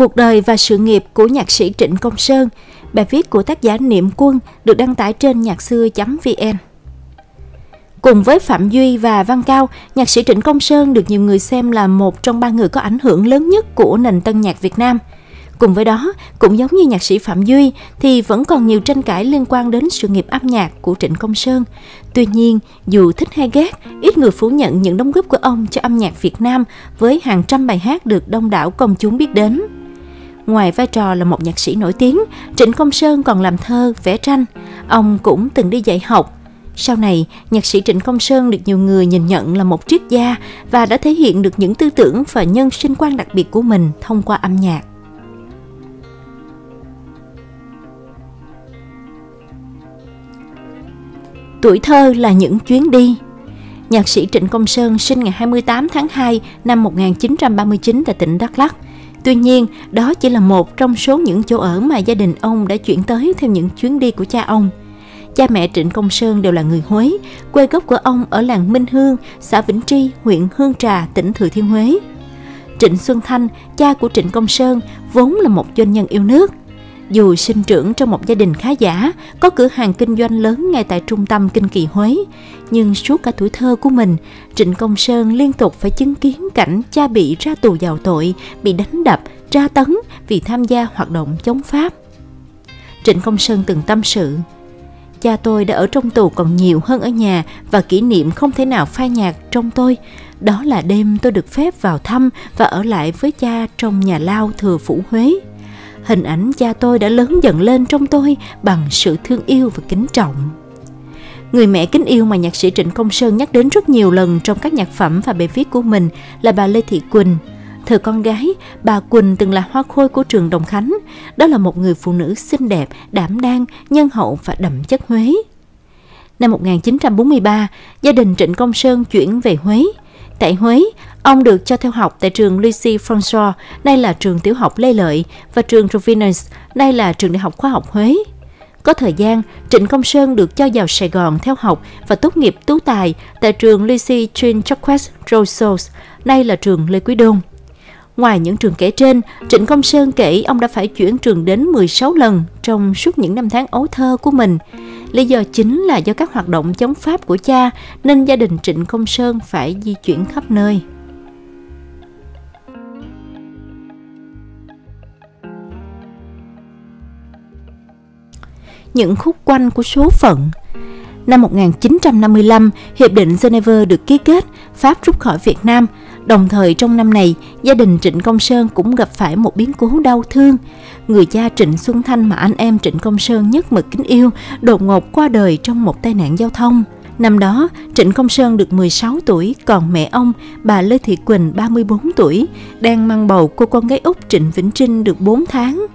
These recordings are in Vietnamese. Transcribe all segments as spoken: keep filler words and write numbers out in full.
Cuộc đời và sự nghiệp của nhạc sĩ Trịnh Công Sơn, bài viết của tác giả Niệm Quân được đăng tải trên nhacxua chấm vn. Cùng với Phạm Duy và Văn Cao, nhạc sĩ Trịnh Công Sơn được nhiều người xem là một trong ba người có ảnh hưởng lớn nhất của nền tân nhạc Việt Nam. Cùng với đó, cũng giống như nhạc sĩ Phạm Duy thì vẫn còn nhiều tranh cãi liên quan đến sự nghiệp âm nhạc của Trịnh Công Sơn. Tuy nhiên, dù thích hay ghét, ít người phủ nhận những đóng góp của ông cho âm nhạc Việt Nam với hàng trăm bài hát được đông đảo công chúng biết đến. Ngoài vai trò là một nhạc sĩ nổi tiếng, Trịnh Công Sơn còn làm thơ, vẽ tranh. Ông cũng từng đi dạy học. Sau này, nhạc sĩ Trịnh Công Sơn được nhiều người nhìn nhận là một triết gia và đã thể hiện được những tư tưởng và nhân sinh quan đặc biệt của mình thông qua âm nhạc. Tuổi thơ là những chuyến đi. Nhạc sĩ Trịnh Công Sơn sinh ngày hai mươi tám tháng hai năm một nghìn chín trăm ba mươi chín tại tỉnh Đắk Lắk. Tuy nhiên, đó chỉ là một trong số những chỗ ở mà gia đình ông đã chuyển tới theo những chuyến đi của cha ông. Cha mẹ Trịnh Công Sơn đều là người Huế, quê gốc của ông ở làng Minh Hương, xã Vĩnh Tri, huyện Hương Trà, tỉnh Thừa Thiên Huế. Trịnh Xuân Thanh, cha của Trịnh Công Sơn, vốn là một doanh nhân yêu nước. Dù sinh trưởng trong một gia đình khá giả, có cửa hàng kinh doanh lớn ngay tại trung tâm Kinh Kỳ Huế, nhưng suốt cả tuổi thơ của mình, Trịnh Công Sơn liên tục phải chứng kiến cảnh cha bị ra tù vào tội, bị đánh đập, tra tấn vì tham gia hoạt động chống Pháp. Trịnh Công Sơn từng tâm sự, cha tôi đã ở trong tù còn nhiều hơn ở nhà và kỷ niệm không thể nào phai nhạt trong tôi. Đó là đêm tôi được phép vào thăm và ở lại với cha trong nhà lao Thừa Phủ Huế. Hình ảnh cha tôi đã lớn dần lên trong tôi bằng sự thương yêu và kính trọng. Người mẹ kính yêu mà nhạc sĩ Trịnh Công Sơn nhắc đến rất nhiều lần trong các nhạc phẩm và bài viết của mình là bà Lê Thị Quỳnh. Thời con gái, bà Quỳnh từng là hoa khôi của trường Đồng Khánh. Đó là một người phụ nữ xinh đẹp, đảm đang, nhân hậu và đậm chất Huế. Năm một nghìn chín trăm bốn mươi ba, gia đình Trịnh Công Sơn chuyển về Huế. Tại Huế, ông được cho theo học tại trường Lycée Français, nay là trường tiểu học Lê Lợi, và trường Rovinnes, nay là trường đại học khoa học Huế. Có thời gian, Trịnh Công Sơn được cho vào Sài Gòn theo học và tốt nghiệp tú tài tại trường Lycée Jean-Jacques Rousseau, nay là trường Lê Quý Đôn. Ngoài những trường kể trên, Trịnh Công Sơn kể ông đã phải chuyển trường đến mười sáu lần trong suốt những năm tháng ấu thơ của mình. Lý do chính là do các hoạt động chống Pháp của cha nên gia đình Trịnh Công Sơn phải di chuyển khắp nơi. Những khúc quanh của số phận. Năm một nghìn chín trăm năm mươi lăm, Hiệp định Geneva được ký kết, Pháp rút khỏi Việt Nam. Đồng thời trong năm này, gia đình Trịnh Công Sơn cũng gặp phải một biến cố đau thương. Người cha Trịnh Xuân Thanh mà anh em Trịnh Công Sơn nhất mực kính yêu, đột ngột qua đời trong một tai nạn giao thông. Năm đó, Trịnh Công Sơn được mười sáu tuổi, còn mẹ ông, bà Lê Thị Quỳnh ba mươi bốn tuổi, đang mang bầu cô con gái út Trịnh Vĩnh Trinh được bốn tháng.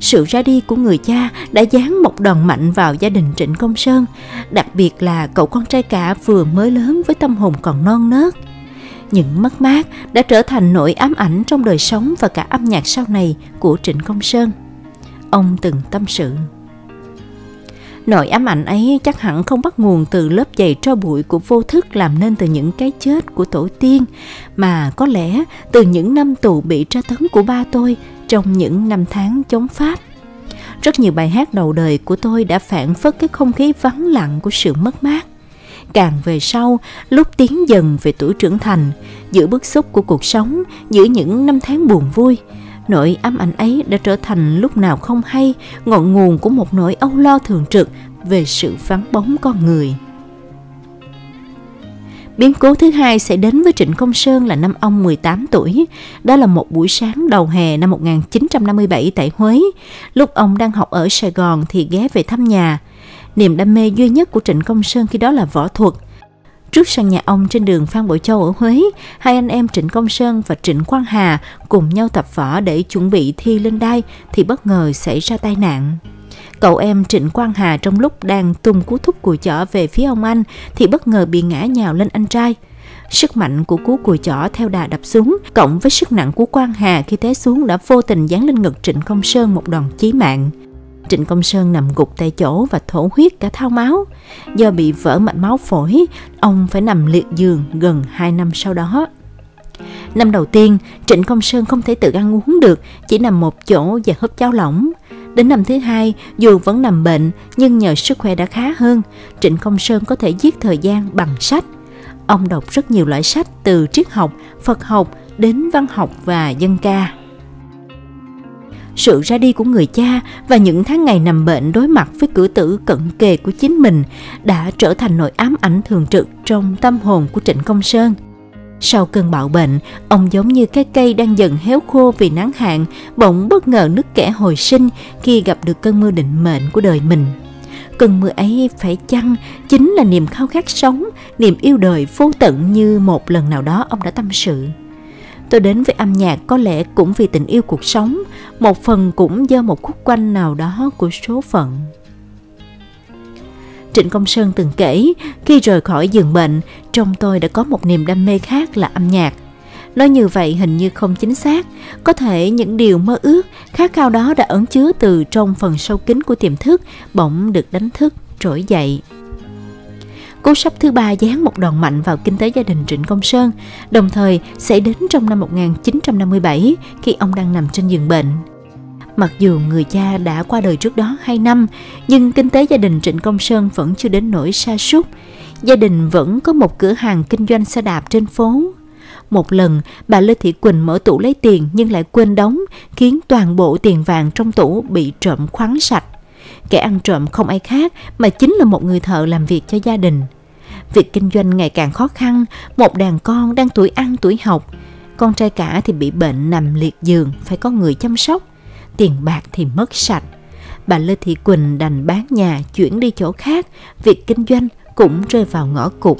Sự ra đi của người cha đã giáng một đòn mạnh vào gia đình Trịnh Công Sơn, đặc biệt là cậu con trai cả vừa mới lớn với tâm hồn còn non nớt. Những mất mát đã trở thành nỗi ám ảnh trong đời sống và cả âm nhạc sau này của Trịnh Công Sơn. Ông từng tâm sự, nỗi ám ảnh ấy chắc hẳn không bắt nguồn từ lớp giày tro bụi của vô thức làm nên từ những cái chết của tổ tiên, mà có lẽ từ những năm tù bị tra tấn của ba tôi trong những năm tháng chống Pháp. Rất nhiều bài hát đầu đời của tôi đã phản phất cái không khí vắng lặng của sự mất mát. Càng về sau, lúc tiến dần về tuổi trưởng thành, giữa bức xúc của cuộc sống, giữa những năm tháng buồn vui, nỗi ám ảnh ấy đã trở thành lúc nào không hay, ngọn nguồn của một nỗi âu lo thường trực về sự vắng bóng con người. Biến cố thứ hai sẽ đến với Trịnh Công Sơn là năm ông mười tám tuổi. Đó là một buổi sáng đầu hè năm một nghìn chín trăm năm mươi bảy tại Huế. Lúc ông đang học ở Sài Gòn thì ghé về thăm nhà. Niềm đam mê duy nhất của Trịnh Công Sơn khi đó là võ thuật. Trước sân nhà ông trên đường Phan Bội Châu ở Huế, hai anh em Trịnh Công Sơn và Trịnh Quang Hà cùng nhau tập võ để chuẩn bị thi lên đai thì bất ngờ xảy ra tai nạn. Cậu em Trịnh Quang Hà trong lúc đang tung cú thúc cùi chỏ về phía ông anh thì bất ngờ bị ngã nhào lên anh trai. Sức mạnh của cú cùi chỏ theo đà đập xuống cộng với sức nặng của Quang Hà khi té xuống đã vô tình giáng lên ngực Trịnh Công Sơn một đòn chí mạng. Trịnh Công Sơn nằm gục tại chỗ và thổ huyết cả thao máu. Do bị vỡ mạch máu phổi, ông phải nằm liệt giường gần hai năm sau đó. Năm đầu tiên, Trịnh Công Sơn không thể tự ăn uống được, chỉ nằm một chỗ và húp cháo lỏng. Đến năm thứ hai, dù vẫn nằm bệnh nhưng nhờ sức khỏe đã khá hơn, Trịnh Công Sơn có thể giết thời gian bằng sách. Ông đọc rất nhiều loại sách từ triết học, Phật học đến văn học và dân ca. Sự ra đi của người cha và những tháng ngày nằm bệnh đối mặt với cử tử cận kề của chính mình đã trở thành nỗi ám ảnh thường trực trong tâm hồn của Trịnh Công Sơn. Sau cơn bạo bệnh, ông giống như cái cây đang dần héo khô vì nắng hạn, bỗng bất ngờ nứt kẽ hồi sinh khi gặp được cơn mưa định mệnh của đời mình. Cơn mưa ấy phải chăng chính là niềm khao khát sống, niềm yêu đời vô tận như một lần nào đó ông đã tâm sự. Tôi đến với âm nhạc có lẽ cũng vì tình yêu cuộc sống, một phần cũng do một khúc quanh nào đó của số phận. Trịnh Công Sơn từng kể, khi rời khỏi giường bệnh, trong tôi đã có một niềm đam mê khác là âm nhạc. Nói như vậy hình như không chính xác, có thể những điều mơ ước, khát khao đó đã ẩn chứa từ trong phần sâu kín của tiềm thức, bỗng được đánh thức, trỗi dậy. Cú sốc thứ ba giáng một đòn mạnh vào kinh tế gia đình Trịnh Công Sơn, đồng thời xảy đến trong năm một nghìn chín trăm năm mươi bảy khi ông đang nằm trên giường bệnh. Mặc dù người cha đã qua đời trước đó hai năm, nhưng kinh tế gia đình Trịnh Công Sơn vẫn chưa đến nỗi sa sút. Gia đình vẫn có một cửa hàng kinh doanh xe đạp trên phố. Một lần, bà Lê Thị Quỳnh mở tủ lấy tiền nhưng lại quên đóng, khiến toàn bộ tiền vàng trong tủ bị trộm khoáng sạch. Kẻ ăn trộm không ai khác mà chính là một người thợ làm việc cho gia đình. Việc kinh doanh ngày càng khó khăn, một đàn con đang tuổi ăn tuổi học. Con trai cả thì bị bệnh nằm liệt giường, phải có người chăm sóc. Tiền bạc thì mất sạch. Bà Lê Thị Quỳnh đành bán nhà chuyển đi chỗ khác, việc kinh doanh cũng rơi vào ngõ cụt.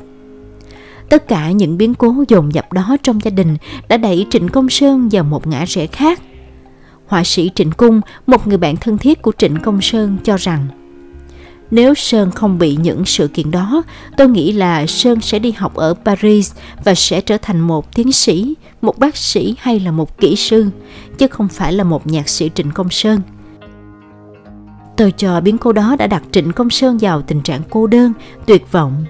Tất cả những biến cố dồn dập đó trong gia đình đã đẩy Trịnh Công Sơn vào một ngã rẽ khác. Họa sĩ Trịnh Cung, một người bạn thân thiết của Trịnh Công Sơn cho rằng, nếu Sơn không bị những sự kiện đó, tôi nghĩ là Sơn sẽ đi học ở Paris và sẽ trở thành một tiến sĩ, một bác sĩ hay là một kỹ sư, chứ không phải là một nhạc sĩ Trịnh Công Sơn. Tôi cho biến cố đó đã đặt Trịnh Công Sơn vào tình trạng cô đơn, tuyệt vọng.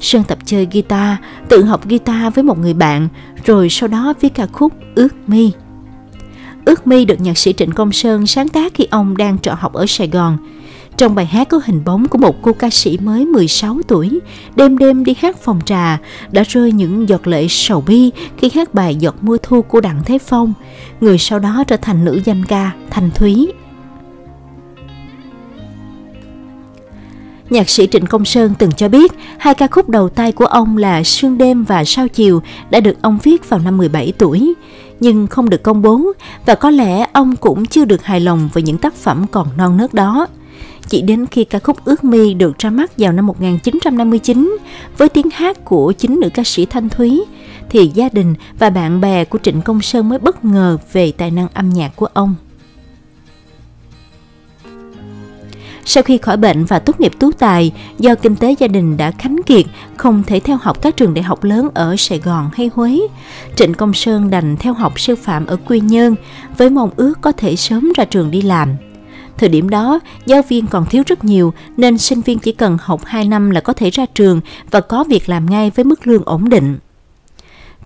Sơn tập chơi guitar, tự học guitar với một người bạn, rồi sau đó viết ca khúc Ước Mi. Ước Mi được nhạc sĩ Trịnh Công Sơn sáng tác khi ông đang trọ học ở Sài Gòn. Trong bài hát có hình bóng của một cô ca sĩ mới mười sáu tuổi, đêm đêm đi hát phòng trà, đã rơi những giọt lệ sầu bi khi hát bài Giọt Mưa Thu của Đặng Thế Phong, người sau đó trở thành nữ danh ca Thanh Thúy. Nhạc sĩ Trịnh Công Sơn từng cho biết, hai ca khúc đầu tay của ông là Sương Đêm và Sao Chiều đã được ông viết vào năm mười bảy tuổi, nhưng không được công bố và có lẽ ông cũng chưa được hài lòng với những tác phẩm còn non nớt đó. Chỉ đến khi ca khúc Ước Mi được ra mắt vào năm một nghìn chín trăm năm mươi chín với tiếng hát của chính nữ ca sĩ Thanh Thúy thì gia đình và bạn bè của Trịnh Công Sơn mới bất ngờ về tài năng âm nhạc của ông. Sau khi khỏi bệnh và tốt nghiệp tú tài, do kinh tế gia đình đã khánh kiệt, không thể theo học các trường đại học lớn ở Sài Gòn hay Huế, Trịnh Công Sơn đành theo học sư phạm ở Quy Nhơn với mong ước có thể sớm ra trường đi làm. Thời điểm đó, giáo viên còn thiếu rất nhiều nên sinh viên chỉ cần học hai năm là có thể ra trường và có việc làm ngay với mức lương ổn định.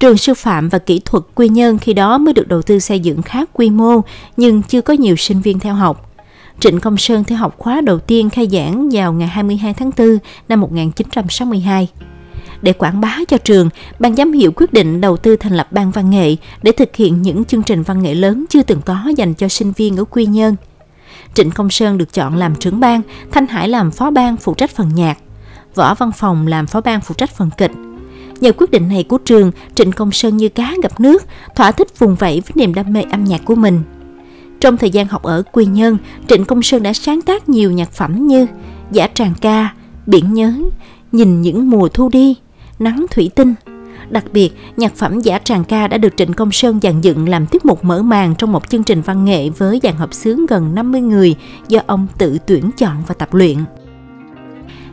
Trường sư phạm và kỹ thuật Quy Nhơn khi đó mới được đầu tư xây dựng khá quy mô nhưng chưa có nhiều sinh viên theo học. Trịnh Công Sơn theo học khóa đầu tiên khai giảng vào ngày hai mươi hai tháng tư năm một nghìn chín trăm sáu mươi hai. Để quảng bá cho trường, ban giám hiệu quyết định đầu tư thành lập ban văn nghệ để thực hiện những chương trình văn nghệ lớn chưa từng có dành cho sinh viên ở Quy Nhơn. Trịnh Công Sơn được chọn làm trưởng ban, Thanh Hải làm phó ban phụ trách phần nhạc, Võ Văn Phòng làm phó ban phụ trách phần kịch. Nhờ quyết định này của trường, Trịnh Công Sơn như cá gặp nước, thỏa thích vùng vẫy với niềm đam mê âm nhạc của mình. Trong thời gian học ở Quy Nhơn, Trịnh Công Sơn đã sáng tác nhiều nhạc phẩm như Dã Tràng Ca, Biển Nhớ, Nhìn Những Mùa Thu Đi, Nắng Thủy Tinh. Đặc biệt, nhạc phẩm Dã Tràng Ca đã được Trịnh Công Sơn dàn dựng làm tiết mục mở màn trong một chương trình văn nghệ với dàn hợp xướng gần năm mươi người do ông tự tuyển chọn và tập luyện.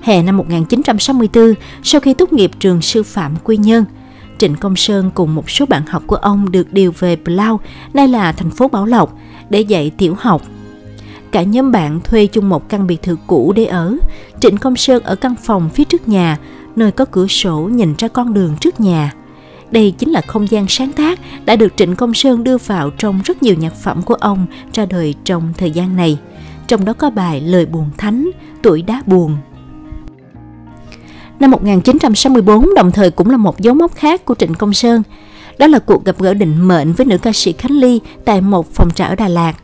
Hè năm một nghìn chín trăm sáu mươi tư, sau khi tốt nghiệp trường sư phạm Quy Nhơn, Trịnh Công Sơn cùng một số bạn học của ông được điều về Plau, nay là thành phố Bảo Lộc, để dạy tiểu học. Cả nhóm bạn thuê chung một căn biệt thự cũ để ở. Trịnh Công Sơn ở căn phòng phía trước nhà, nơi có cửa sổ nhìn ra con đường trước nhà. Đây chính là không gian sáng tác đã được Trịnh Công Sơn đưa vào trong rất nhiều nhạc phẩm của ông ra đời trong thời gian này. Trong đó có bài Lời Buồn Thánh, Tuổi Đá Buồn. Năm một nghìn chín trăm sáu mươi tư đồng thời cũng là một dấu mốc khác của Trịnh Công Sơn. Đó là cuộc gặp gỡ định mệnh với nữ ca sĩ Khánh Ly tại một phòng trà ở Đà Lạt.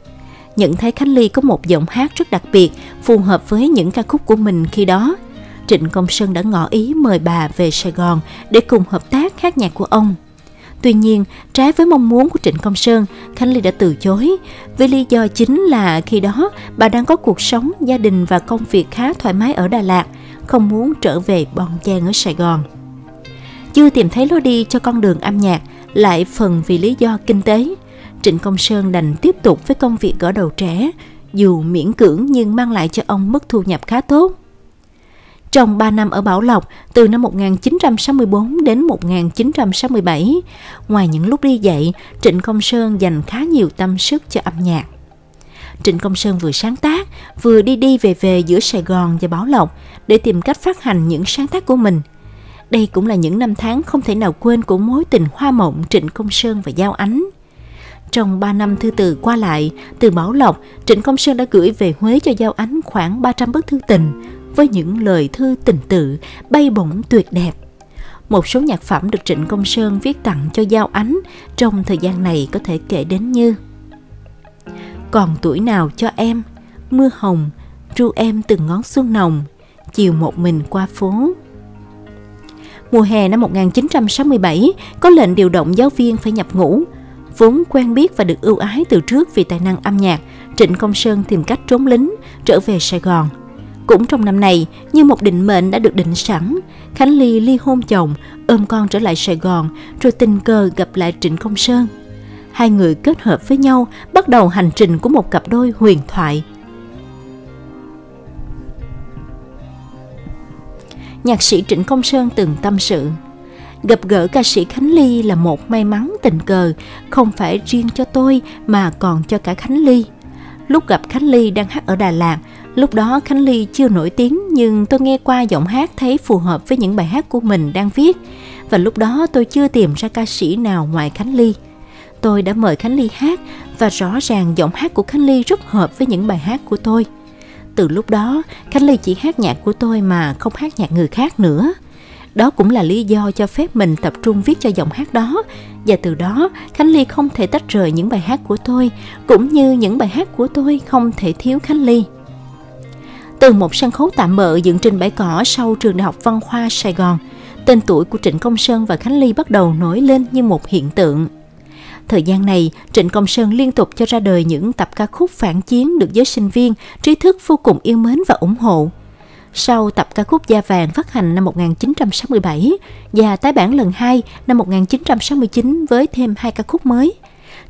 Nhận thấy Khánh Ly có một giọng hát rất đặc biệt, phù hợp với những ca khúc của mình khi đó. Trịnh Công Sơn đã ngỏ ý mời bà về Sài Gòn để cùng hợp tác hát nhạc của ông. Tuy nhiên, trái với mong muốn của Trịnh Công Sơn, Khánh Ly đã từ chối, với lý do chính là khi đó bà đang có cuộc sống, gia đình và công việc khá thoải mái ở Đà Lạt, không muốn trở về bon chen ở Sài Gòn. Chưa tìm thấy lối đi cho con đường âm nhạc, lại phần vì lý do kinh tế, Trịnh Công Sơn đành tiếp tục với công việc gõ đầu trẻ, dù miễn cưỡng nhưng mang lại cho ông mức thu nhập khá tốt. Trong ba năm ở Bảo Lộc, từ năm một nghìn chín trăm sáu mươi tư đến một nghìn chín trăm sáu mươi bảy, ngoài những lúc đi dạy, Trịnh Công Sơn dành khá nhiều tâm sức cho âm nhạc. Trịnh Công Sơn vừa sáng tác, vừa đi đi về về giữa Sài Gòn và Bảo Lộc để tìm cách phát hành những sáng tác của mình. Đây cũng là những năm tháng không thể nào quên của mối tình hoa mộng Trịnh Công Sơn và Dao Ánh. Trong ba năm thư từ qua lại, từ Bảo Lộc, Trịnh Công Sơn đã gửi về Huế cho Dao Ánh khoảng ba trăm bức thư tình, với những lời thư tình tự bay bổng tuyệt đẹp. Một số nhạc phẩm được Trịnh Công Sơn viết tặng cho Dao Ánh trong thời gian này có thể kể đến như Còn Tuổi Nào Cho Em, Mưa Hồng, Ru Em Từng Ngón Xuân Nồng, Chiều Một Mình Qua Phố. Mùa hè năm một nghìn chín trăm sáu mươi bảy, có lệnh điều động giáo viên phải nhập ngũ. Vốn quen biết và được ưu ái từ trước vì tài năng âm nhạc, Trịnh Công Sơn tìm cách trốn lính, trở về Sài Gòn. Cũng trong năm này, như một định mệnh đã được định sẵn, Khánh Ly ly hôn chồng, ôm con trở lại Sài Gòn, rồi tình cờ gặp lại Trịnh Công Sơn. Hai người kết hợp với nhau, bắt đầu hành trình của một cặp đôi huyền thoại. Nhạc sĩ Trịnh Công Sơn từng tâm sự, gặp gỡ ca sĩ Khánh Ly là một may mắn tình cờ, không phải riêng cho tôi mà còn cho cả Khánh Ly. Lúc gặp Khánh Ly đang hát ở Đà Lạt, lúc đó Khánh Ly chưa nổi tiếng nhưng tôi nghe qua giọng hát thấy phù hợp với những bài hát của mình đang viết. Và lúc đó tôi chưa tìm ra ca sĩ nào ngoài Khánh Ly. Tôi đã mời Khánh Ly hát và rõ ràng giọng hát của Khánh Ly rất hợp với những bài hát của tôi. Từ lúc đó, Khánh Ly chỉ hát nhạc của tôi mà không hát nhạc người khác nữa. Đó cũng là lý do cho phép mình tập trung viết cho giọng hát đó. Và từ đó, Khánh Ly không thể tách rời những bài hát của tôi, cũng như những bài hát của tôi không thể thiếu Khánh Ly. Từ một sân khấu tạm bợ dựng trên bãi cỏ sau trường Đại học Văn khoa Sài Gòn, tên tuổi của Trịnh Công Sơn và Khánh Ly bắt đầu nổi lên như một hiện tượng. Thời gian này, Trịnh Công Sơn liên tục cho ra đời những tập ca khúc phản chiến được giới sinh viên, trí thức vô cùng yêu mến và ủng hộ. Sau tập ca khúc Da Vàng phát hành năm một nghìn chín trăm sáu mươi bảy và tái bản lần hai năm một nghìn chín trăm sáu mươi chín với thêm hai ca khúc mới,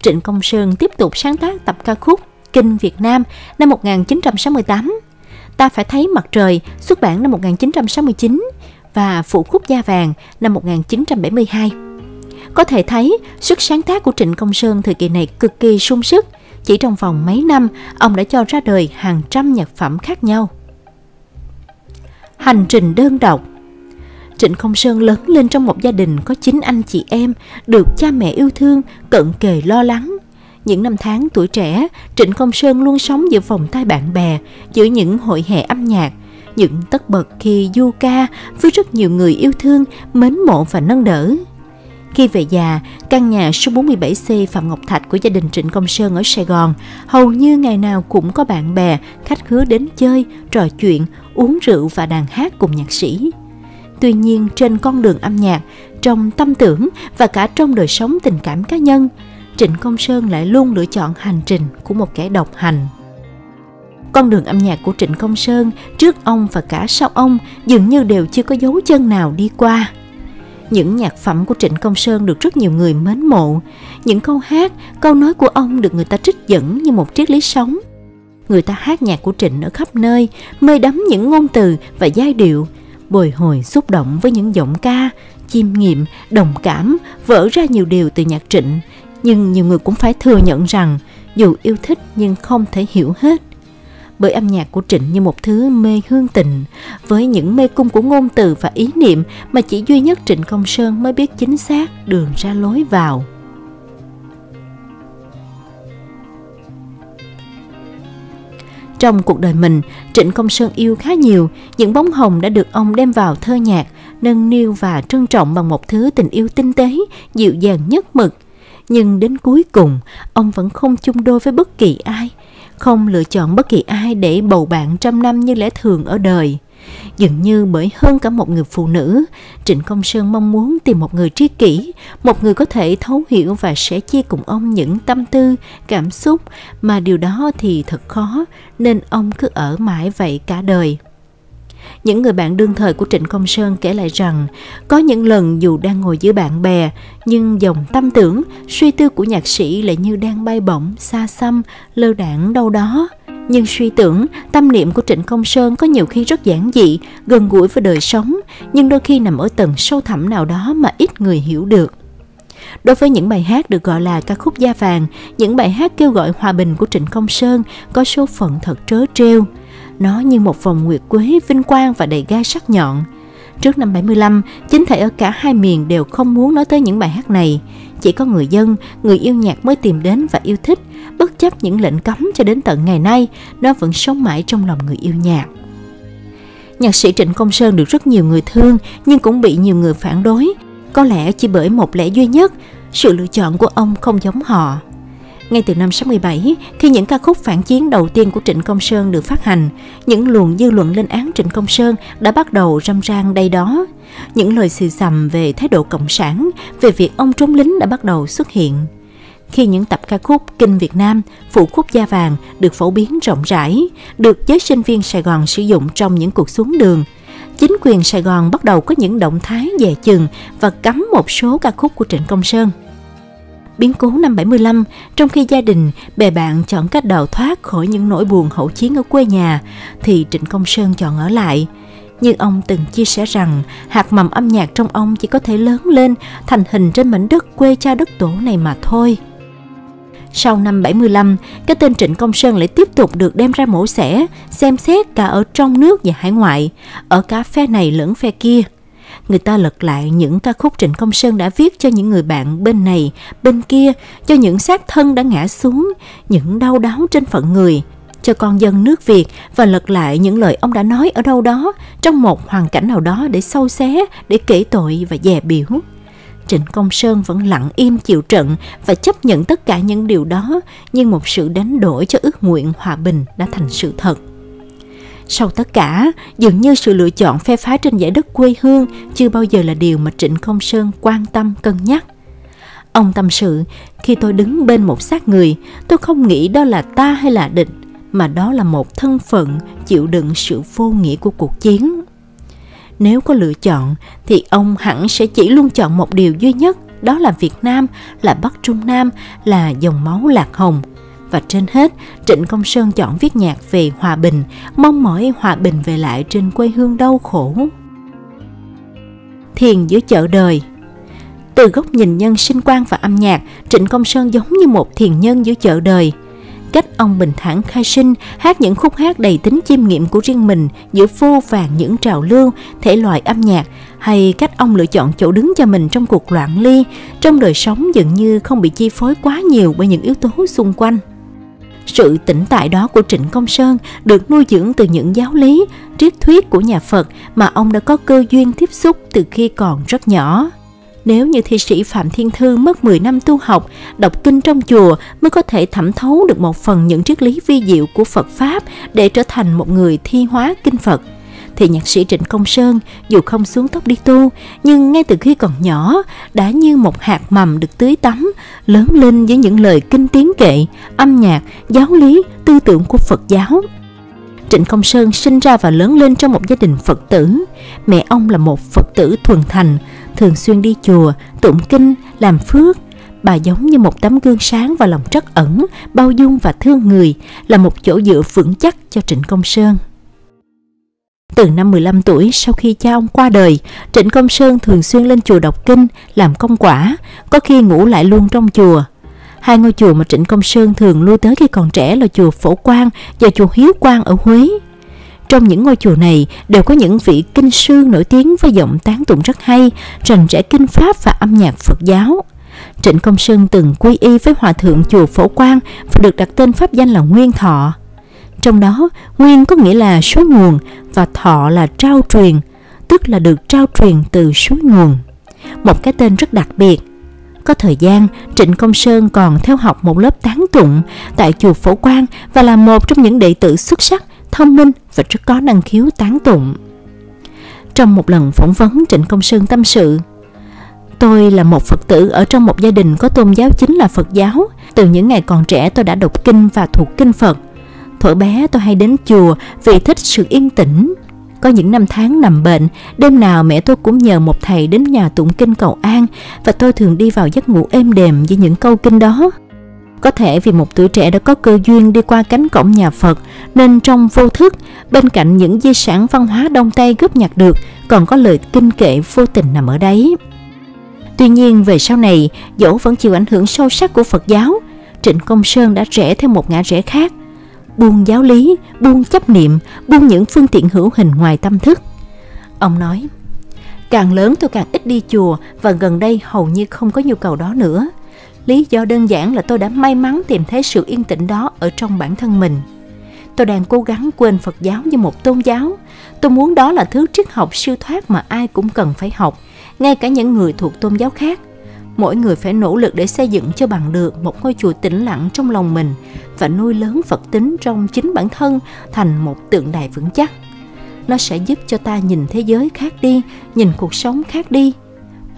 Trịnh Công Sơn tiếp tục sáng tác tập ca khúc Kinh Việt Nam năm một nghìn chín trăm sáu mươi tám, Ta Phải Thấy Mặt Trời xuất bản năm một nghìn chín trăm sáu mươi chín và Phụ Khúc Da Vàng năm một nghìn chín trăm bảy mươi hai. Có thể thấy, sức sáng tác của Trịnh Công Sơn thời kỳ này cực kỳ sung sức. Chỉ trong vòng mấy năm, ông đã cho ra đời hàng trăm nhạc phẩm khác nhau. Hành trình đơn độc. Trịnh Công Sơn lớn lên trong một gia đình có chín anh chị em, được cha mẹ yêu thương, cận kề lo lắng. Những năm tháng tuổi trẻ, Trịnh Công Sơn luôn sống giữa vòng tay bạn bè, giữa những hội hè âm nhạc, những tất bật khi du ca với rất nhiều người yêu thương, mến mộ và nâng đỡ. Khi về già, căn nhà số bốn mươi bảy C Phạm Ngọc Thạch của gia đình Trịnh Công Sơn ở Sài Gòn hầu như ngày nào cũng có bạn bè, khách khứa đến chơi, trò chuyện, uống rượu và đàn hát cùng nhạc sĩ. Tuy nhiên, trên con đường âm nhạc, trong tâm tưởng và cả trong đời sống tình cảm cá nhân, Trịnh Công Sơn lại luôn lựa chọn hành trình của một kẻ độc hành. Con đường âm nhạc của Trịnh Công Sơn trước ông và cả sau ông dường như đều chưa có dấu chân nào đi qua. Những nhạc phẩm của Trịnh Công Sơn được rất nhiều người mến mộ. Những câu hát, câu nói của ông được người ta trích dẫn như một triết lý sống. Người ta hát nhạc của Trịnh ở khắp nơi, mê đắm những ngôn từ và giai điệu, bồi hồi xúc động với những giọng ca, chiêm nghiệm, đồng cảm, vỡ ra nhiều điều từ nhạc Trịnh. Nhưng nhiều người cũng phải thừa nhận rằng, dù yêu thích nhưng không thể hiểu hết. bởi âm nhạc của Trịnh như một thứ mê hương tình, với những mê cung của ngôn từ và ý niệm mà chỉ duy nhất Trịnh Công Sơn mới biết chính xác đường ra lối vào. Trong cuộc đời mình, Trịnh Công Sơn yêu khá nhiều, những bóng hồng đã được ông đem vào thơ nhạc, nâng niu và trân trọng bằng một thứ tình yêu tinh tế, dịu dàng nhất mực. Nhưng đến cuối cùng, ông vẫn không chung đôi với bất kỳ ai, không lựa chọn bất kỳ ai để bầu bạn trăm năm như lẽ thường ở đời. Dường như bởi hơn cả một người phụ nữ, Trịnh Công Sơn mong muốn tìm một người tri kỷ, một người có thể thấu hiểu và sẻ chia cùng ông những tâm tư, cảm xúc, mà điều đó thì thật khó, nên ông cứ ở mãi vậy cả đời. Những người bạn đương thời của Trịnh Công Sơn kể lại rằng, có những lần dù đang ngồi giữa bạn bè, nhưng dòng tâm tưởng, suy tư của nhạc sĩ lại như đang bay bổng, xa xăm, lơ đãng đâu đó. Nhưng suy tưởng, tâm niệm của Trịnh Công Sơn có nhiều khi rất giản dị, gần gũi với đời sống, nhưng đôi khi nằm ở tầng sâu thẳm nào đó mà ít người hiểu được. Đối với những bài hát được gọi là ca khúc da vàng, những bài hát kêu gọi hòa bình của Trịnh Công Sơn có số phận thật trớ trêu. Nó như một vòng nguyệt quế vinh quang và đầy gai sắc nhọn. Trước năm bảy mươi lăm, chính thể ở cả hai miền đều không muốn nói tới những bài hát này. Chỉ có người dân, người yêu nhạc mới tìm đến và yêu thích. Bất chấp những lệnh cấm cho đến tận ngày nay, nó vẫn sống mãi trong lòng người yêu nhạc. Nhạc sĩ Trịnh Công Sơn được rất nhiều người thương, nhưng cũng bị nhiều người phản đối. Có lẽ chỉ bởi một lẽ duy nhất, sự lựa chọn của ông không giống họ. Ngay từ năm sáu mươi bảy, khi những ca khúc phản chiến đầu tiên của Trịnh Công Sơn được phát hành, những luồng dư luận lên án Trịnh Công Sơn đã bắt đầu râm ran đây đó. Những lời xì xầm về thái độ cộng sản, về việc ông trốn lính đã bắt đầu xuất hiện. Khi những tập ca khúc Kinh Việt Nam, Phụ khúc da vàng được phổ biến rộng rãi, được giới sinh viên Sài Gòn sử dụng trong những cuộc xuống đường, chính quyền Sài Gòn bắt đầu có những động thái dè chừng và cấm một số ca khúc của Trịnh Công Sơn. Biến cố năm bảy mươi lăm, trong khi gia đình, bè bạn chọn cách đào thoát khỏi những nỗi buồn hậu chiến ở quê nhà, thì Trịnh Công Sơn chọn ở lại. Như ông từng chia sẻ rằng, hạt mầm âm nhạc trong ông chỉ có thể lớn lên, thành hình trên mảnh đất quê cha đất tổ này mà thôi. Sau năm bảy mươi lăm, cái tên Trịnh Công Sơn lại tiếp tục được đem ra mổ xẻ, xem xét cả ở trong nước và hải ngoại, ở cả phe này lẫn phe kia. Người ta lật lại những ca khúc Trịnh Công Sơn đã viết cho những người bạn bên này, bên kia, cho những xác thân đã ngã xuống, những đau đáu trên phận người, cho con dân nước Việt, và lật lại những lời ông đã nói ở đâu đó, trong một hoàn cảnh nào đó để sâu xé, để kể tội và dè biểu. Trịnh Công Sơn vẫn lặng im chịu trận và chấp nhận tất cả những điều đó, như một sự đánh đổi cho ước nguyện hòa bình đã thành sự thật. Sau tất cả, dường như sự lựa chọn phe phái trên giải đất quê hương chưa bao giờ là điều mà Trịnh Công Sơn quan tâm cân nhắc. Ông tâm sự, khi tôi đứng bên một xác người, tôi không nghĩ đó là ta hay là địch, mà đó là một thân phận chịu đựng sự vô nghĩa của cuộc chiến. Nếu có lựa chọn, thì ông hẳn sẽ chỉ luôn chọn một điều duy nhất, đó là Việt Nam, là Bắc Trung Nam, là dòng máu Lạc Hồng. Và trên hết, Trịnh Công Sơn chọn viết nhạc về hòa bình, mong mỏi hòa bình về lại trên quê hương đau khổ. Thiền giữa chợ đời. Từ góc nhìn nhân sinh quan và âm nhạc, Trịnh Công Sơn giống như một thiền nhân giữa chợ đời. Cách ông bình thản khai sinh, hát những khúc hát đầy tính chiêm nghiệm của riêng mình giữa vô vàn những trào lưu, thể loại âm nhạc, hay cách ông lựa chọn chỗ đứng cho mình trong cuộc loạn ly, trong đời sống dường như không bị chi phối quá nhiều bởi những yếu tố xung quanh. Sự tĩnh tại đó của Trịnh Công Sơn được nuôi dưỡng từ những giáo lý, triết thuyết của nhà Phật mà ông đã có cơ duyên tiếp xúc từ khi còn rất nhỏ. Nếu như thi sĩ Phạm Thiên Thư mất mười năm tu học, đọc kinh trong chùa mới có thể thẩm thấu được một phần những triết lý vi diệu của Phật Pháp để trở thành một người thi hóa kinh Phật, thì nhạc sĩ Trịnh Công Sơn dù không xuống tóc đi tu, nhưng ngay từ khi còn nhỏ đã như một hạt mầm được tưới tắm, lớn lên với những lời kinh tiếng kệ, âm nhạc, giáo lý, tư tưởng của Phật giáo. Trịnh Công Sơn sinh ra và lớn lên trong một gia đình Phật tử. Mẹ ông là một Phật tử thuần thành, thường xuyên đi chùa, tụng kinh, làm phước. Bà giống như một tấm gương sáng và lòng trắc ẩn, bao dung và thương người, là một chỗ dựa vững chắc cho Trịnh Công Sơn. Từ năm mười lăm tuổi, sau khi cha ông qua đời, Trịnh Công Sơn thường xuyên lên chùa đọc kinh, làm công quả, có khi ngủ lại luôn trong chùa. Hai ngôi chùa mà Trịnh Công Sơn thường lui tới khi còn trẻ là chùa Phổ Quang và chùa Hiếu Quang ở Huế. Trong những ngôi chùa này đều có những vị kinh sư nổi tiếng với giọng tán tụng rất hay, rành rẽ kinh pháp và âm nhạc Phật giáo. Trịnh Công Sơn từng quy y với hòa thượng chùa Phổ Quang và được đặt tên pháp danh là Nguyên Thọ. Trong đó, Nguyên có nghĩa là suối nguồn và Thọ là trao truyền, tức là được trao truyền từ suối nguồn. Một cái tên rất đặc biệt. Có thời gian, Trịnh Công Sơn còn theo học một lớp tán tụng tại chùa Phổ Quang và là một trong những đệ tử xuất sắc, thông minh và rất có năng khiếu tán tụng. Trong một lần phỏng vấn, Trịnh Công Sơn tâm sự: "Tôi là một Phật tử ở trong một gia đình có tôn giáo chính là Phật giáo. Từ những ngày còn trẻ tôi đã đọc kinh và thuộc kinh Phật. Thuở bé tôi hay đến chùa vì thích sự yên tĩnh. Có những năm tháng nằm bệnh, đêm nào mẹ tôi cũng nhờ một thầy đến nhà tụng kinh cầu an và tôi thường đi vào giấc ngủ êm đềm với những câu kinh đó. Có thể vì một tuổi trẻ đã có cơ duyên đi qua cánh cổng nhà Phật nên trong vô thức, bên cạnh những di sản văn hóa Đông Tây góp nhặt được, còn có lời kinh kệ vô tình nằm ở đấy. Tuy nhiên về sau này, dẫu vẫn chịu ảnh hưởng sâu sắc của Phật giáo, Trịnh Công Sơn đã rẽ theo một ngã rẽ khác, buông giáo lý, buông chấp niệm, buông những phương tiện hữu hình ngoài tâm thức." Ông nói: "Càng lớn tôi càng ít đi chùa và gần đây hầu như không có nhu cầu đó nữa. Lý do đơn giản là tôi đã may mắn tìm thấy sự yên tĩnh đó ở trong bản thân mình. Tôi đang cố gắng quên Phật giáo như một tôn giáo. Tôi muốn đó là thứ triết học siêu thoát mà ai cũng cần phải học, ngay cả những người thuộc tôn giáo khác. Mỗi người phải nỗ lực để xây dựng cho bằng được một ngôi chùa tĩnh lặng trong lòng mình và nuôi lớn Phật tính trong chính bản thân thành một tượng đài vững chắc. Nó sẽ giúp cho ta nhìn thế giới khác đi, nhìn cuộc sống khác đi.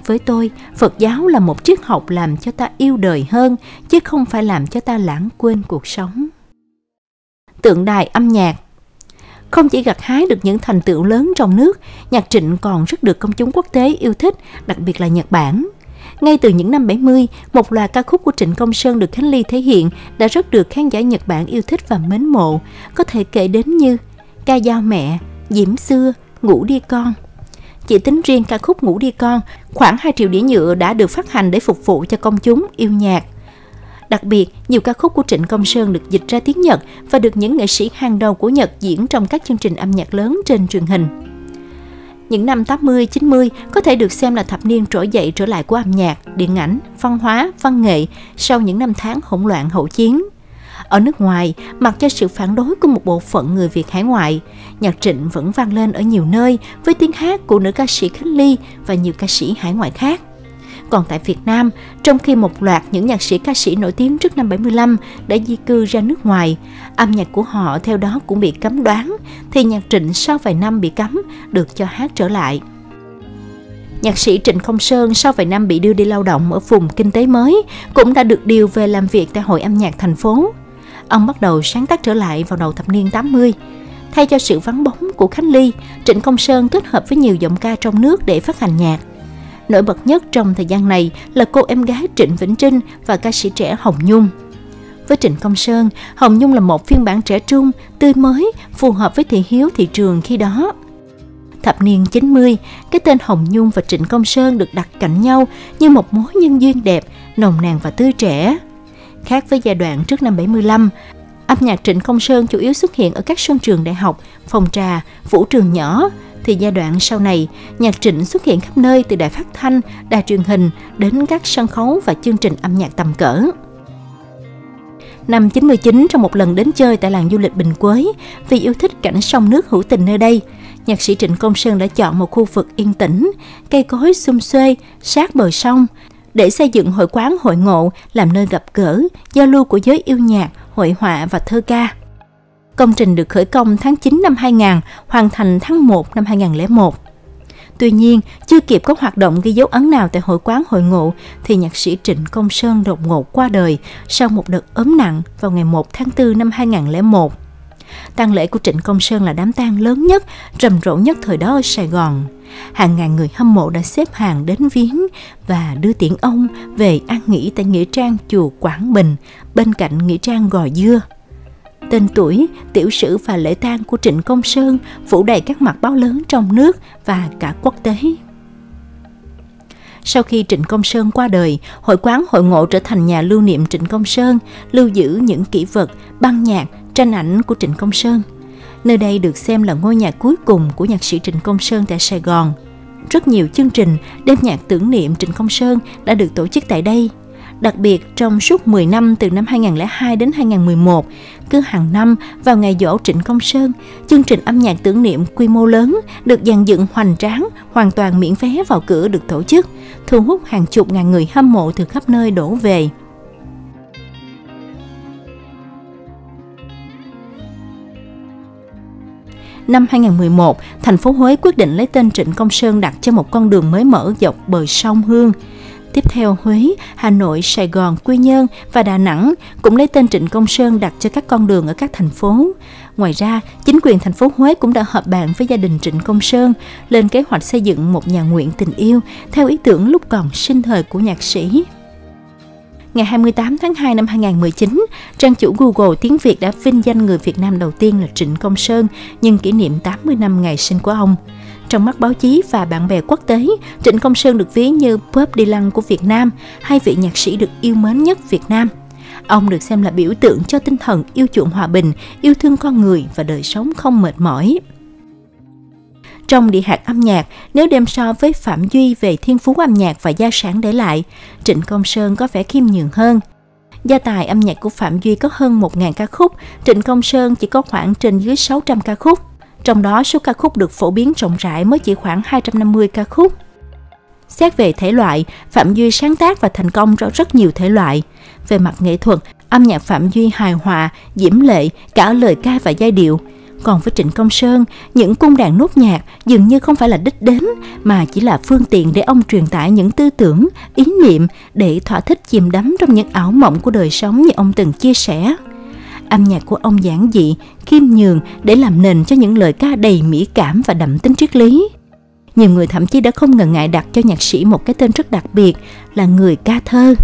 Với tôi, Phật giáo là một triết học làm cho ta yêu đời hơn, chứ không phải làm cho ta lãng quên cuộc sống." Tượng đài âm nhạc. Không chỉ gặt hái được những thành tựu lớn trong nước, nhạc Trịnh còn rất được công chúng quốc tế yêu thích, đặc biệt là Nhật Bản. Ngay từ những năm bảy mươi, một loạt ca khúc của Trịnh Công Sơn được Khánh Ly thể hiện đã rất được khán giả Nhật Bản yêu thích và mến mộ, có thể kể đến như Ca Dao Mẹ, Diễm Xưa, Ngủ Đi Con. Chỉ tính riêng ca khúc Ngủ Đi Con, khoảng hai triệu đĩa nhựa đã được phát hành để phục vụ cho công chúng yêu nhạc. Đặc biệt, nhiều ca khúc của Trịnh Công Sơn được dịch ra tiếng Nhật và được những nghệ sĩ hàng đầu của Nhật diễn trong các chương trình âm nhạc lớn trên truyền hình. Những năm tám mươi chín mươi có thể được xem là thập niên trỗi dậy trở lại của âm nhạc, điện ảnh, văn hóa, văn nghệ sau những năm tháng hỗn loạn hậu chiến. Ở nước ngoài, mặc cho sự phản đối của một bộ phận người Việt hải ngoại, nhạc Trịnh vẫn vang lên ở nhiều nơi với tiếng hát của nữ ca sĩ Khánh Ly và nhiều ca sĩ hải ngoại khác. Còn tại Việt Nam, trong khi một loạt những nhạc sĩ ca sĩ nổi tiếng trước năm bảy mươi lăm đã di cư ra nước ngoài, âm nhạc của họ theo đó cũng bị cấm đoán, thì nhạc Trịnh sau vài năm bị cấm, được cho hát trở lại. Nhạc sĩ Trịnh Công Sơn sau vài năm bị đưa đi lao động ở vùng kinh tế mới, cũng đã được điều về làm việc tại Hội Âm nhạc thành phố. Ông bắt đầu sáng tác trở lại vào đầu thập niên tám mươi. Thay cho sự vắng bóng của Khánh Ly, Trịnh Công Sơn kết hợp với nhiều giọng ca trong nước để phát hành nhạc. Nổi bật nhất trong thời gian này là cô em gái Trịnh Vĩnh Trinh và ca sĩ trẻ Hồng Nhung. Với Trịnh Công Sơn, Hồng Nhung là một phiên bản trẻ trung, tươi mới, phù hợp với thị hiếu thị trường khi đó. Thập niên chín mươi, cái tên Hồng Nhung và Trịnh Công Sơn được đặt cạnh nhau như một mối nhân duyên đẹp, nồng nàn và tươi trẻ. Khác với giai đoạn trước năm bảy mươi lăm, âm nhạc Trịnh Công Sơn chủ yếu xuất hiện ở các sân trường đại học, phòng trà, vũ trường nhỏ, thì giai đoạn sau này, nhạc Trịnh xuất hiện khắp nơi từ đài phát thanh, đài truyền hình đến các sân khấu và chương trình âm nhạc tầm cỡ. Năm chín mươi chín, trong một lần đến chơi tại làng du lịch Bình Quới, vì yêu thích cảnh sông nước hữu tình nơi đây, nhạc sĩ Trịnh Công Sơn đã chọn một khu vực yên tĩnh, cây cối sum xuê, sát bờ sông, để xây dựng hội quán hội ngộ làm nơi gặp gỡ, giao lưu của giới yêu nhạc, hội họa và thơ ca. Công trình được khởi công tháng chín năm hai nghìn, hoàn thành tháng một năm hai nghìn không trăm lẻ một. Tuy nhiên, chưa kịp có hoạt động ghi dấu ấn nào tại hội quán hội ngộ thì nhạc sĩ Trịnh Công Sơn đột ngột qua đời sau một đợt ốm nặng vào ngày một tháng tư năm hai nghìn không trăm lẻ một. Tang lễ của Trịnh Công Sơn là đám tang lớn nhất, rầm rộ nhất thời đó ở Sài Gòn. Hàng ngàn người hâm mộ đã xếp hàng đến viếng và đưa tiễn ông về an nghỉ tại nghĩa trang chùa Quảng Bình, bên cạnh nghĩa trang Gò Dưa. Tên tuổi, tiểu sử và lễ tang của Trịnh Công Sơn phủ đầy các mặt báo lớn trong nước và cả quốc tế. Sau khi Trịnh Công Sơn qua đời, hội quán hội ngộ trở thành nhà lưu niệm Trịnh Công Sơn, lưu giữ những kỷ vật, băng nhạc, tranh ảnh của Trịnh Công Sơn. Nơi đây được xem là ngôi nhà cuối cùng của nhạc sĩ Trịnh Công Sơn tại Sài Gòn. Rất nhiều chương trình, đêm nhạc tưởng niệm Trịnh Công Sơn đã được tổ chức tại đây. Đặc biệt, trong suốt mười năm từ năm hai nghìn không trăm lẻ hai đến hai nghìn không trăm mười một, cứ hàng năm vào ngày giỗ Trịnh Công Sơn, chương trình âm nhạc tưởng niệm quy mô lớn được dàn dựng hoành tráng, hoàn toàn miễn vé vào cửa được tổ chức, thu hút hàng chục ngàn người hâm mộ từ khắp nơi đổ về. Năm hai nghìn không trăm mười một, thành phố Huế quyết định lấy tên Trịnh Công Sơn đặt cho một con đường mới mở dọc bờ sông Hương. Tiếp theo, Huế, Hà Nội, Sài Gòn, Quy Nhơn và Đà Nẵng cũng lấy tên Trịnh Công Sơn đặt cho các con đường ở các thành phố. Ngoài ra, chính quyền thành phố Huế cũng đã hợp bàn với gia đình Trịnh Công Sơn lên kế hoạch xây dựng một nhà nguyện tình yêu theo ý tưởng lúc còn sinh thời của nhạc sĩ. Ngày hai mươi tám tháng hai năm hai nghìn không trăm mười chín, trang chủ Google tiếng Việt đã vinh danh người Việt Nam đầu tiên là Trịnh Công Sơn nhân kỷ niệm tám mươi năm ngày sinh của ông. Trong mắt báo chí và bạn bè quốc tế, Trịnh Công Sơn được ví như Bob Dylan của Việt Nam, hai vị nhạc sĩ được yêu mến nhất Việt Nam. Ông được xem là biểu tượng cho tinh thần yêu chuộng hòa bình, yêu thương con người và đời sống không mệt mỏi. Trong địa hạt âm nhạc, nếu đem so với Phạm Duy về thiên phú âm nhạc và gia sản để lại, Trịnh Công Sơn có vẻ khiêm nhường hơn. Gia tài âm nhạc của Phạm Duy có hơn một nghìn ca khúc, Trịnh Công Sơn chỉ có khoảng trên dưới sáu trăm ca khúc. Trong đó, số ca khúc được phổ biến rộng rãi mới chỉ khoảng hai trăm năm mươi ca khúc. Xét về thể loại, Phạm Duy sáng tác và thành công trong rất nhiều thể loại. Về mặt nghệ thuật, âm nhạc Phạm Duy hài hòa, diễm lệ, cả lời ca và giai điệu. Còn với Trịnh Công Sơn, những cung đàn nốt nhạc dường như không phải là đích đến, mà chỉ là phương tiện để ông truyền tải những tư tưởng, ý niệm để thỏa thích chìm đắm trong những ảo mộng của đời sống như ông từng chia sẻ. Âm nhạc của ông giản dị, khiêm nhường để làm nền cho những lời ca đầy mỹ cảm và đậm tính triết lý. Nhiều người thậm chí đã không ngần ngại đặt cho nhạc sĩ một cái tên rất đặc biệt là người ca thơ.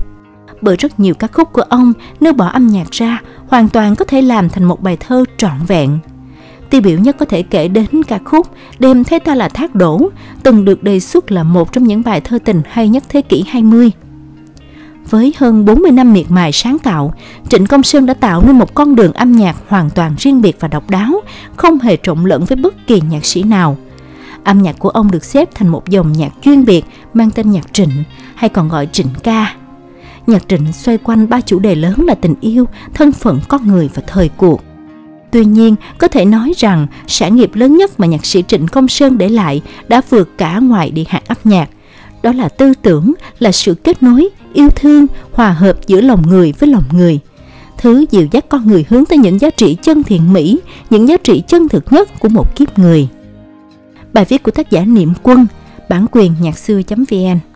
Bởi rất nhiều ca khúc của ông, nếu bỏ âm nhạc ra, hoàn toàn có thể làm thành một bài thơ trọn vẹn. Tiêu biểu nhất có thể kể đến ca khúc Đêm Thấy Ta Là Thác Đổ, từng được đề xuất là một trong những bài thơ tình hay nhất thế kỷ hai mươi. Với hơn bốn mươi năm miệt mài sáng tạo, Trịnh Công Sơn đã tạo nên một con đường âm nhạc hoàn toàn riêng biệt và độc đáo, không hề trộn lẫn với bất kỳ nhạc sĩ nào. Âm nhạc của ông được xếp thành một dòng nhạc chuyên biệt mang tên nhạc Trịnh, hay còn gọi Trịnh ca. Nhạc Trịnh xoay quanh ba chủ đề lớn là tình yêu, thân phận con người và thời cuộc. Tuy nhiên, có thể nói rằng sản nghiệp lớn nhất mà nhạc sĩ Trịnh Công Sơn để lại đã vượt cả ngoài địa hạt âm nhạc. Đó là tư tưởng, là sự kết nối, yêu thương, hòa hợp giữa lòng người với lòng người. Thứ dìu dắt con người hướng tới những giá trị chân thiện mỹ, những giá trị chân thực nhất của một kiếp người. Bài viết của tác giả Niệm Quân, bản quyền nhacxua chấm vn.